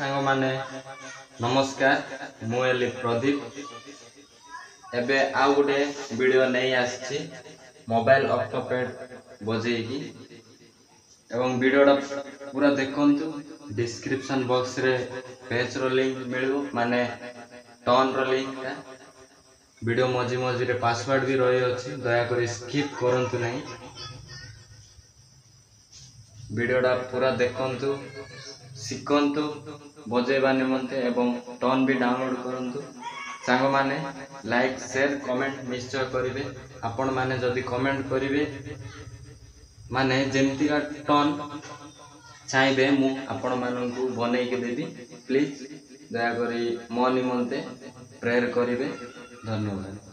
सांग माने नमस्कार मुझे प्रदीप एबे आउ गोटे वीडियो नहीं आसछि मोबाइल ऑक्टोपैड बजेगी एवं वीडियो पूरा देखंतु डिस्क्रिप्शन बॉक्स रे पेज रो लिंक मिलबो माने टर्न रो लिंक वीडियो मझी मझी रे पासवर्ड भी रही अछि दया कर स्किप करंतु नहीं वीडियोडा पूरा देखंतु सिखंतु बजेबा निमंते एवं टर्न भी डाउनलोड करंतु सांग माने लाइक शेयर कमेंट निश्चय करिवे आपण माने जदी कमेंट करिवे माने जेमती का टर्न चाहिए मु आपण माननकू बनै के देबी प्लीज दया करी मो निमंते प्रेयर करिवे धन्यवाद।